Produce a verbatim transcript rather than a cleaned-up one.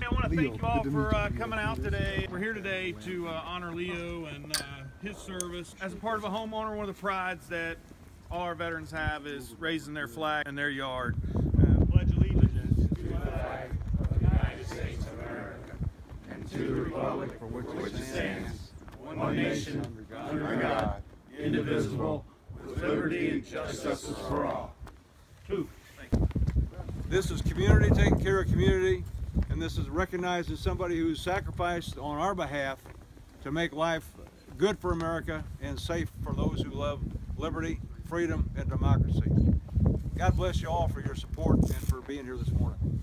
I want to thank you all for uh, coming out today. We're here today to uh, honor Leo and uh, his service. As a part of a homeowner, one of the prides that all our veterans have is raising their flag in their yard. Uh, pledge allegiance to the flag of the United States of America and to the republic for which it stands, one nation, under God, indivisible, with liberty and justice for all. Two. This is community taking care of community, and this is recognizing somebody who's sacrificed on our behalf to make life good for America and safe for those who love liberty, freedom, and democracy. God bless you all for your support and for being here this morning.